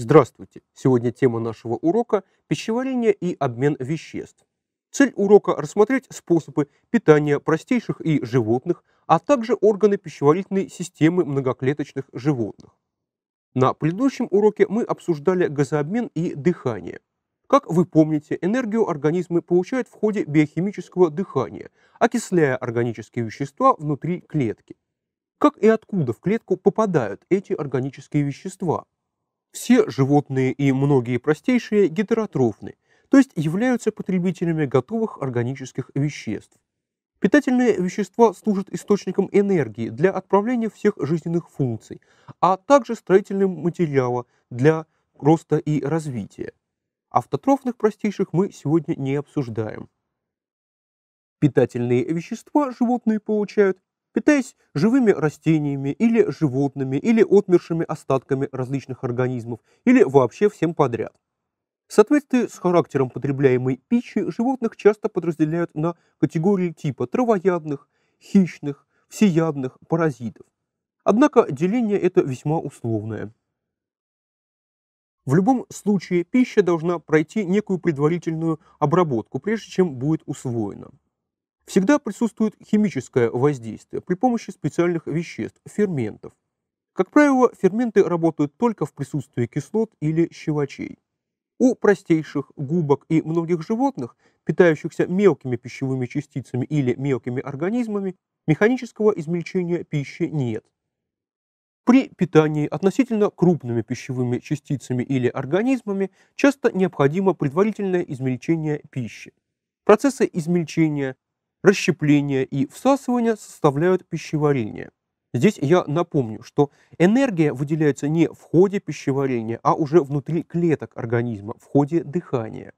Здравствуйте! Сегодня тема нашего урока – пищеварение и обмен веществ. Цель урока – рассмотреть способы питания простейших и животных, а также органы пищеварительной системы многоклеточных животных. На предыдущем уроке мы обсуждали газообмен и дыхание. Как вы помните, энергию организмы получают в ходе биохимического дыхания, окисляя органические вещества внутри клетки. Как и откуда в клетку попадают эти органические вещества? Все животные и многие простейшие гетеротрофны, то есть являются потребителями готовых органических веществ. Питательные вещества служат источником энергии для отправления всех жизненных функций, а также строительным материалом для роста и развития. Автотрофных простейших мы сегодня не обсуждаем. Питательные вещества животные получают, питаясь живыми растениями или животными, или отмершими остатками различных организмов, или вообще всем подряд. В соответствии с характером потребляемой пищи животных часто подразделяют на категории типа травоядных, хищных, всеядных, паразитов. Однако деление это весьма условное. В любом случае пища должна пройти некую предварительную обработку, прежде чем будет усвоена. Всегда присутствует химическое воздействие при помощи специальных веществ, ферментов. Как правило, ферменты работают только в присутствии кислот или щелочей. У простейших, губок и многих животных, питающихся мелкими пищевыми частицами или мелкими организмами, механического измельчения пищи нет. При питании относительно крупными пищевыми частицами или организмами часто необходимо предварительное измельчение пищи. Процессы измельчения, расщепление и всасывание составляют пищеварение. Здесь я напомню, что энергия выделяется не в ходе пищеварения, а уже внутри клеток организма, в ходе дыхания.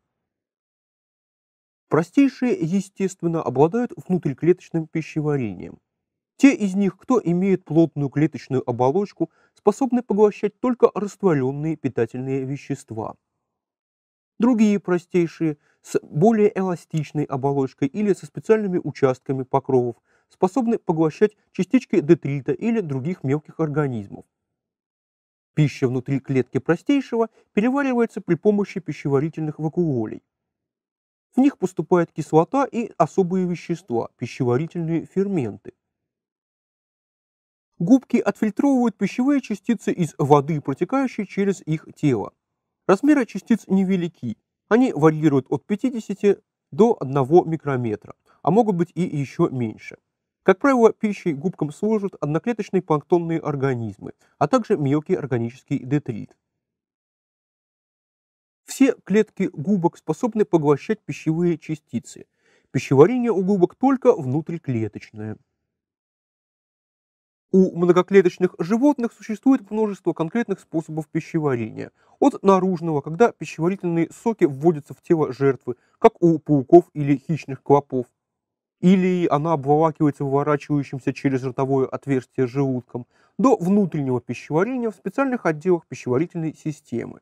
Простейшие, естественно, обладают внутриклеточным пищеварением. Те из них, кто имеет плотную клеточную оболочку, способны поглощать только растворенные питательные вещества. Другие простейшие, с более эластичной оболочкой или со специальными участками покровов, способны поглощать частички детрита или других мелких организмов. Пища внутри клетки простейшего переваривается при помощи пищеварительных вакуолей. В них поступает кислота и особые вещества, пищеварительные ферменты. Губки отфильтровывают пищевые частицы из воды, протекающей через их тело. Размеры частиц невелики, они варьируют от 50 до 1 микрометра, а могут быть и еще меньше. Как правило, пищей губкам служат одноклеточные планктонные организмы, а также мелкий органический детрит. Все клетки губок способны поглощать пищевые частицы. Пищеварение у губок только внутриклеточное. У многоклеточных животных существует множество конкретных способов пищеварения. От наружного, когда пищеварительные соки вводятся в тело жертвы, как у пауков или хищных клопов, или она обволакивается выворачивающимся через ротовое отверстие желудком, до внутреннего пищеварения в специальных отделах пищеварительной системы.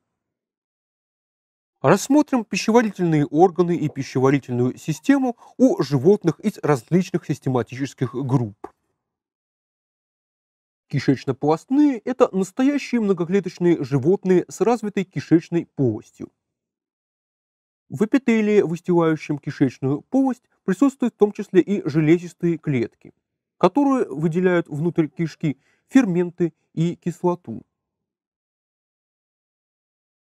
Рассмотрим пищеварительные органы и пищеварительную систему у животных из различных систематических групп. Кишечно-полостные – это настоящие многоклеточные животные с развитой кишечной полостью. В эпителии, выстилающем кишечную полость, присутствуют в том числе и железистые клетки, которые выделяют внутрь кишки ферменты и кислоту.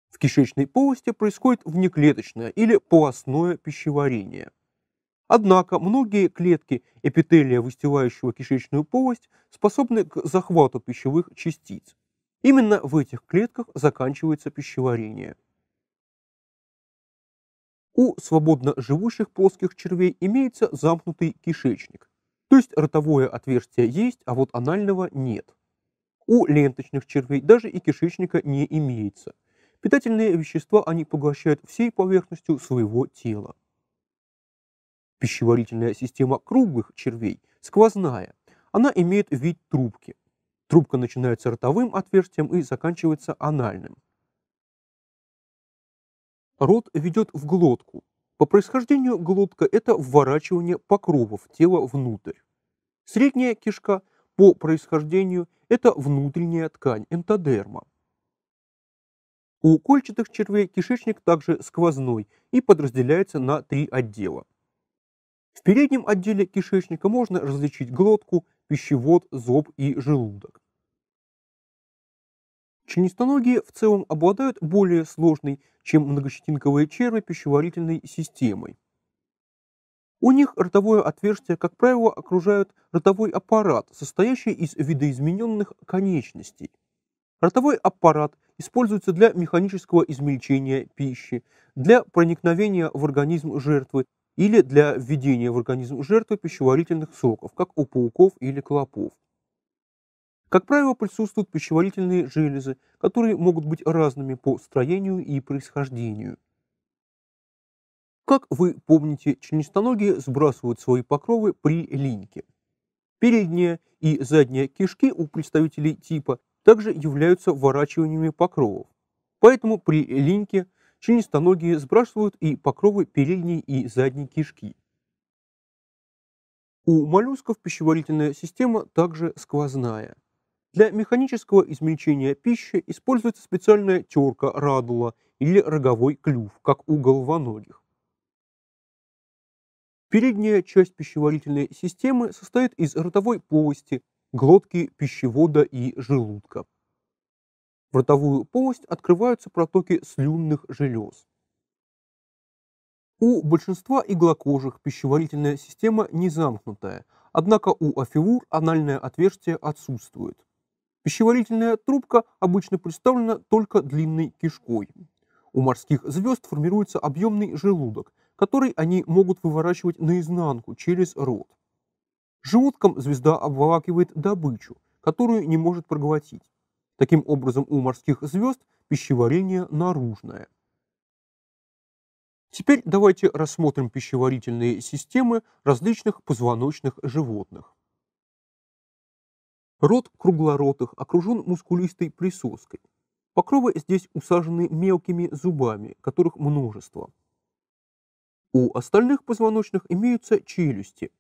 В кишечной полости происходит внеклеточное или полостное пищеварение. Однако многие клетки эпителия, выстилающего кишечную полость, способны к захвату пищевых частиц. Именно в этих клетках заканчивается пищеварение. У свободно живущих плоских червей имеется замкнутый кишечник, то есть ротовое отверстие есть, а вот анального нет. У ленточных червей даже и кишечника не имеется. Питательные вещества они поглощают всей поверхностью своего тела. Пищеварительная система круглых червей сквозная, она имеет вид трубки. Трубка начинается ротовым отверстием и заканчивается анальным. Рот ведет в глотку. По происхождению глотка – это вворачивание покровов тела внутрь. Средняя кишка по происхождению – это внутренняя ткань, энтодерма. У кольчатых червей кишечник также сквозной и подразделяется на 3 отдела. В переднем отделе кишечника можно различить глотку, пищевод, зоб и желудок. Членистоногие в целом обладают более сложной, чем многощетинковые черви, пищеварительной системой. У них ротовое отверстие, как правило, окружают ротовой аппарат, состоящий из видоизмененных конечностей. Ротовой аппарат используется для механического измельчения пищи, для проникновения в организм жертвы или для введения в организм жертвы пищеварительных соков, как у пауков или клопов. Как правило, присутствуют пищеварительные железы, которые могут быть разными по строению и происхождению. Как вы помните, членистоногие сбрасывают свои покровы при линьке. Передняя и задняя кишки у представителей типа также являются ворачиваниями покровов. Поэтому при линьке членистоногие сбрасывают и покровы передней и задней кишки. У моллюсков пищеварительная система также сквозная. Для механического измельчения пищи используется специальная терка радула или роговой клюв, как у головоногих. Передняя часть пищеварительной системы состоит из ротовой полости, глотки, пищевода и желудка. В ротовую полость открываются протоки слюнных желез. У большинства иглокожих пищеварительная система не замкнутая, однако у офелур анальное отверстие отсутствует. Пищеварительная трубка обычно представлена только длинной кишкой. У морских звезд формируется объемный желудок, который они могут выворачивать наизнанку через рот. Желудком звезда обволакивает добычу, которую не может проглотить. Таким образом, у морских звезд пищеварение наружное. Теперь давайте рассмотрим пищеварительные системы различных позвоночных животных. Рот круглоротых окружен мускулистой присоской. Покровы здесь усажены мелкими зубами, которых множество. У остальных позвоночных имеются челюсти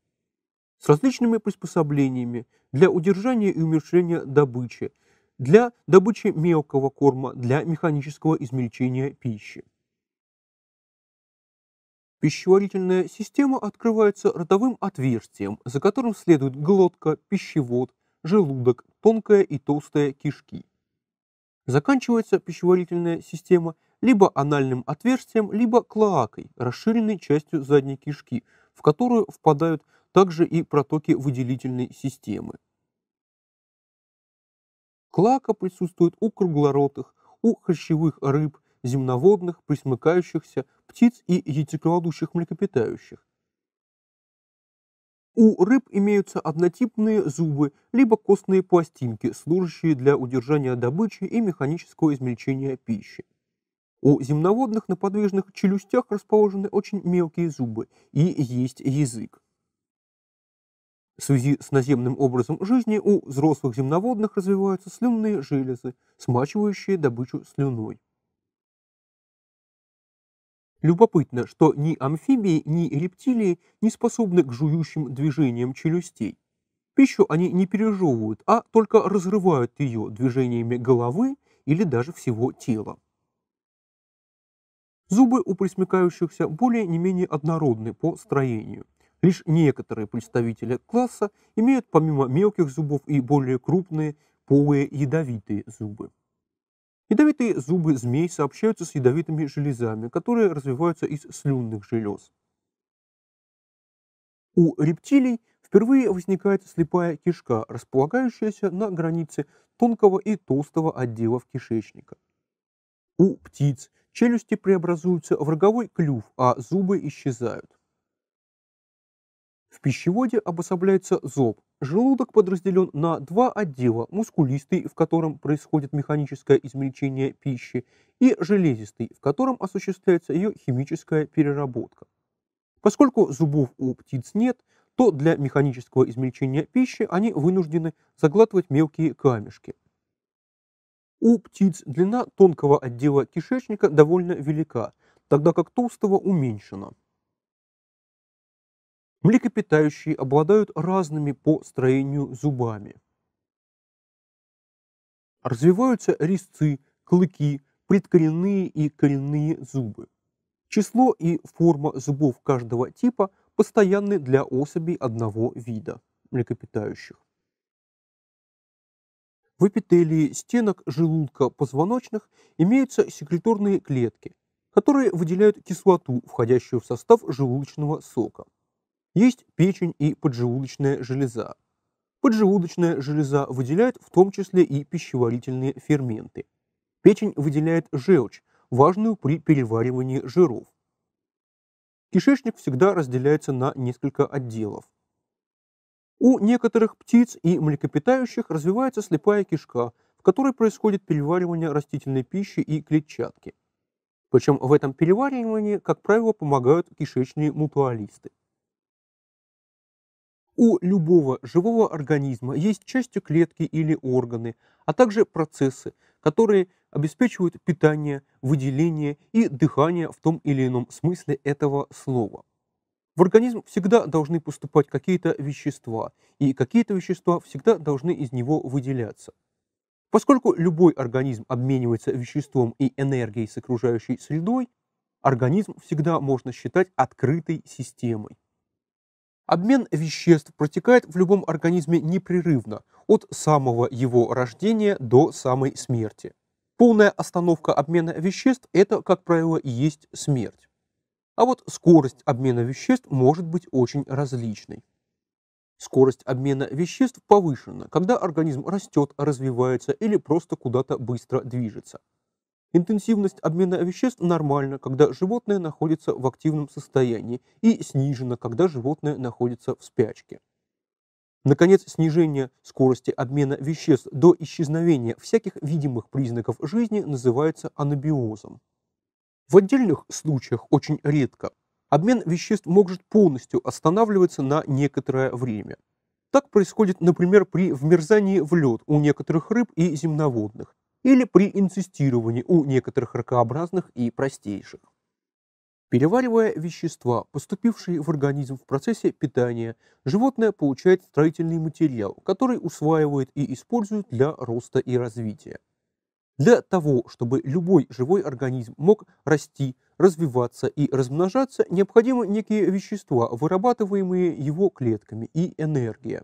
с различными приспособлениями для удержания и умерщвления добычи, для добычи мелкого корма, для механического измельчения пищи. Пищеварительная система открывается ротовым отверстием, за которым следует глотка, пищевод, желудок, тонкая и толстая кишки. Заканчивается пищеварительная система либо анальным отверстием, либо клоакой, расширенной частью задней кишки, в которую впадают также и протоки выделительной системы. Клоака присутствует у круглоротых, у хрящевых рыб, земноводных, пресмыкающихся, птиц и яйцекладущих млекопитающих. У рыб имеются однотипные зубы, либо костные пластинки, служащие для удержания добычи и механического измельчения пищи. У земноводных на подвижных челюстях расположены очень мелкие зубы и есть язык. В связи с наземным образом жизни у взрослых земноводных развиваются слюнные железы, смачивающие добычу слюной. Любопытно, что ни амфибии, ни рептилии не способны к жующим движениям челюстей. Пищу они не пережевывают, а только разрывают ее движениями головы или даже всего тела. Зубы у пресмыкающихся более не менее однородны по строению. Лишь некоторые представители класса имеют помимо мелких зубов и более крупные, полые ядовитые зубы. Ядовитые зубы змей сообщаются с ядовитыми железами, которые развиваются из слюнных желез. У рептилий впервые возникает слепая кишка, располагающаяся на границе тонкого и толстого отделов кишечника. У птиц челюсти преобразуются в роговой клюв, а зубы исчезают. В пищеводе обособляется зоб. Желудок подразделен на 2 отдела: мускулистый, в котором происходит механическое измельчение пищи, и железистый, в котором осуществляется ее химическая переработка. Поскольку зубов у птиц нет, то для механического измельчения пищи они вынуждены заглатывать мелкие камешки. У птиц длина тонкого отдела кишечника довольно велика, тогда как толстого уменьшена. Млекопитающие обладают разными по строению зубами. Развиваются резцы, клыки, предкоренные и коренные зубы. Число и форма зубов каждого типа постоянны для особей одного вида млекопитающих. В эпителии стенок желудка-позвоночных имеются секреторные клетки, которые выделяют кислоту, входящую в состав желудочного сока. Есть печень и поджелудочная железа. Поджелудочная железа выделяет в том числе и пищеварительные ферменты. Печень выделяет желчь, важную при переваривании жиров. Кишечник всегда разделяется на несколько отделов. У некоторых птиц и млекопитающих развивается слепая кишка, в которой происходит переваривание растительной пищи и клетчатки. Причем в этом переваривании, как правило, помогают кишечные мутуалисты. У любого живого организма есть части клетки или органы, а также процессы, которые обеспечивают питание, выделение и дыхание в том или ином смысле этого слова. В организм всегда должны поступать какие-то вещества, и какие-то вещества всегда должны из него выделяться. Поскольку любой организм обменивается веществом и энергией с окружающей средой, организм всегда можно считать открытой системой. Обмен веществ протекает в любом организме непрерывно, от самого его рождения до самой смерти. Полная остановка обмена веществ – это, как правило, и есть смерть. А вот скорость обмена веществ может быть очень различной. Скорость обмена веществ повышена, когда организм растет, развивается или просто куда-то быстро движется. Интенсивность обмена веществ нормальна, когда животное находится в активном состоянии, и снижена, когда животное находится в спячке. Наконец, снижение скорости обмена веществ до исчезновения всяких видимых признаков жизни называется анабиозом. В отдельных случаях, очень редко, обмен веществ может полностью останавливаться на некоторое время. Так происходит, например, при вмерзании в лед у некоторых рыб и земноводных, или при инцестировании у некоторых ракообразных и простейших. Переваривая вещества, поступившие в организм в процессе питания, животное получает строительный материал, который усваивает и использует для роста и развития. Для того, чтобы любой живой организм мог расти, развиваться и размножаться, необходимы некие вещества, вырабатываемые его клетками, и энергия.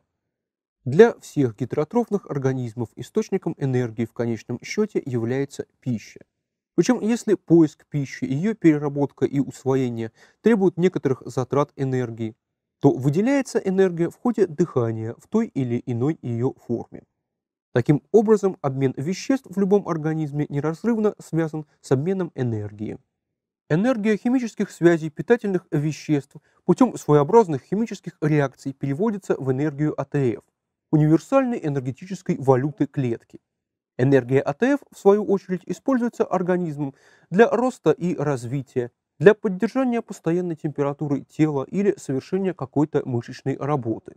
Для всех гетеротрофных организмов источником энергии в конечном счете является пища. Причем, если поиск пищи, ее переработка и усвоение требуют некоторых затрат энергии, то выделяется энергия в ходе дыхания в той или иной ее форме. Таким образом, обмен веществ в любом организме неразрывно связан с обменом энергии. Энергия химических связей питательных веществ путем своеобразных химических реакций переводится в энергию АТФ, универсальной энергетической валюты клетки. Энергия АТФ, в свою очередь, используется организмом для роста и развития, для поддержания постоянной температуры тела или совершения какой-то мышечной работы.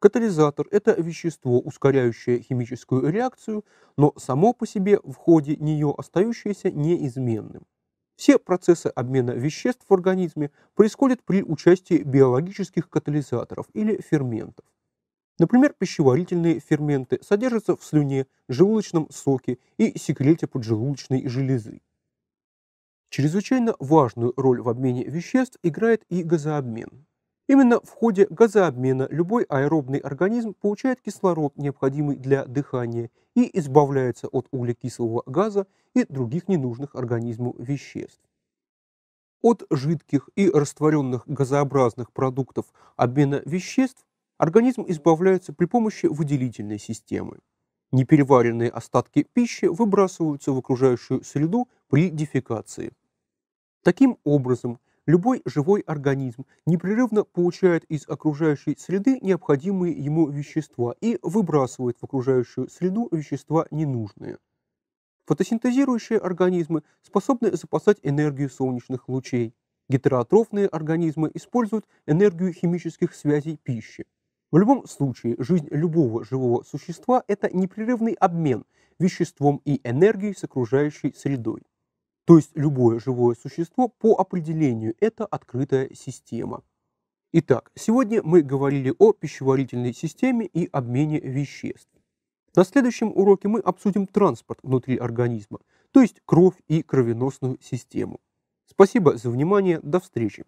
Катализатор – это вещество, ускоряющее химическую реакцию, но само по себе в ходе нее остающееся неизменным. Все процессы обмена веществ в организме происходят при участии биологических катализаторов или ферментов. Например, пищеварительные ферменты содержатся в слюне, желудочном соке и секрете поджелудочной железы. Чрезвычайно важную роль в обмене веществ играет и газообмен. Именно в ходе газообмена любой аэробный организм получает кислород, необходимый для дыхания, и избавляется от углекислого газа и других ненужных организму веществ. От жидких и растворенных газообразных продуктов обмена веществ организм избавляется при помощи выделительной системы. Непереваренные остатки пищи выбрасываются в окружающую среду при дефекации. Таким образом, любой живой организм непрерывно получает из окружающей среды необходимые ему вещества и выбрасывает в окружающую среду вещества ненужные. Фотосинтезирующие организмы способны запасать энергию солнечных лучей. Гетеротрофные организмы используют энергию химических связей пищи. В любом случае, жизнь любого живого существа – это непрерывный обмен веществом и энергией с окружающей средой. То есть любое живое существо по определению – это открытая система. Итак, сегодня мы говорили о пищеварительной системе и обмене веществ. На следующем уроке мы обсудим транспорт внутри организма, то есть кровь и кровеносную систему. Спасибо за внимание, до встречи.